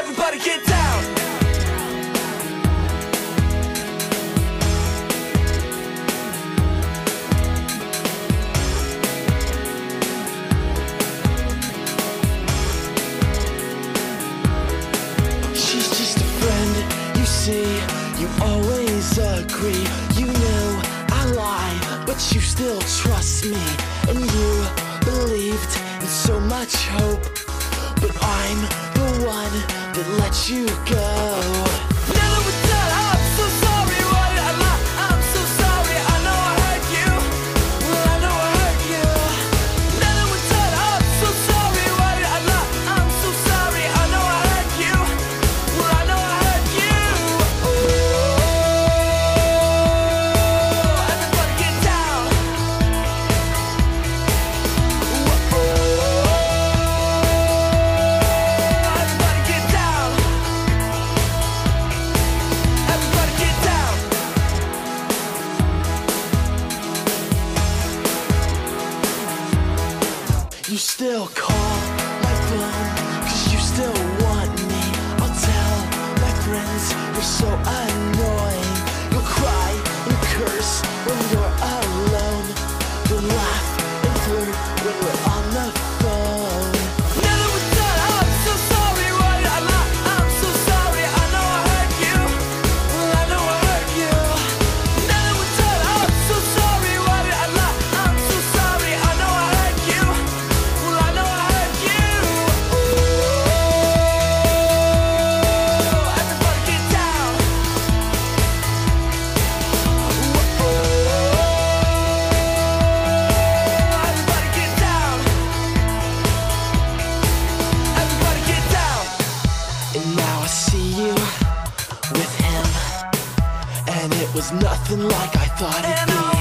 Everybody get down. You always agree. You know I lie, but you still trust me. And you believed in so much hope, but I'm the one that let you go. You still call my phone, cause you still want me. I'll tell my friends you're so annoying. You'll cry and curse when you're alone. You'll laugh and flirt when we're on the phone. It was nothing like I thought it'd be.